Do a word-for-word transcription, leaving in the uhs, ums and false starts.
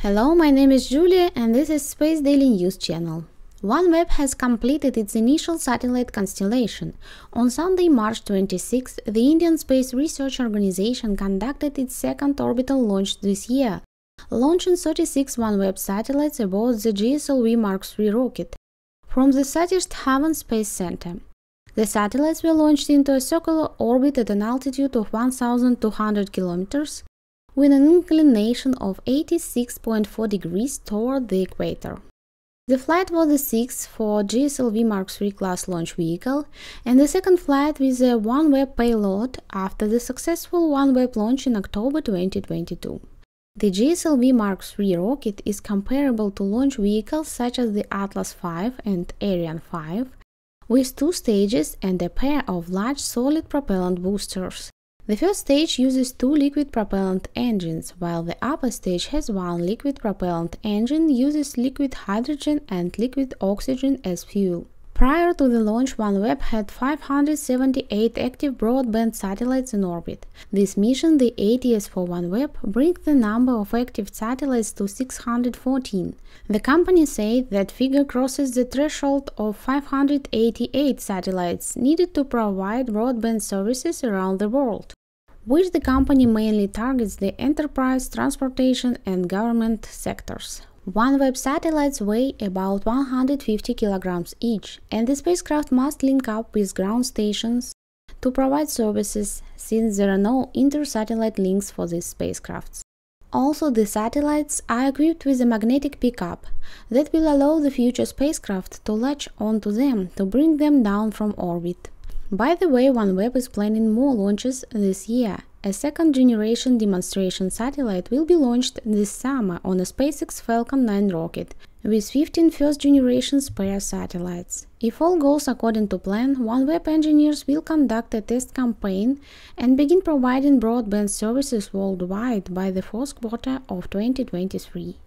Hello, my name is Julia and this is Space Daily News channel. OneWeb has completed its initial satellite constellation. On Sunday, March twenty-sixth, the Indian Space Research Organization conducted its second orbital launch this year, launching thirty-six OneWeb satellites aboard the G S L V Mark three rocket from the Satish Dhawan Space Center. The satellites were launched into a circular orbit at an altitude of one thousand two hundred kilometers, with an inclination of eighty-six point four degrees toward the equator. The flight was the sixth for G S L V Mark three class launch vehicle and the second flight with a OneWeb payload after the successful OneWeb launch in October twenty twenty-two. The G S L V Mark three rocket is comparable to launch vehicles such as the Atlas five and Ariane five, with two stages and a pair of large solid propellant boosters. The first stage uses two liquid propellant engines, while the upper stage has one liquid propellant engine, uses liquid hydrogen and liquid oxygen as fuel. Prior to the launch, OneWeb had five hundred seventy-eight active broadband satellites in orbit. This mission, the eightieth for OneWeb, brings the number of active satellites to six hundred fourteen. The company said that figure crosses the threshold of five hundred eighty-eight satellites needed to provide broadband services around the world, which the company mainly targets the enterprise, transportation and government sectors. OneWeb satellites weigh about one hundred fifty kilograms each, and the spacecraft must link up with ground stations to provide services, since there are no inter-satellite links for these spacecrafts. Also, the satellites are equipped with a magnetic pickup that will allow the future spacecraft to latch onto them to bring them down from orbit. By the way, OneWeb is planning more launches this year. A second-generation demonstration satellite will be launched this summer on a SpaceX Falcon nine rocket, with fifteen first-generation spare satellites. If all goes according to plan, OneWeb engineers will conduct a test campaign and begin providing broadband services worldwide by the fourth quarter of twenty twenty-three.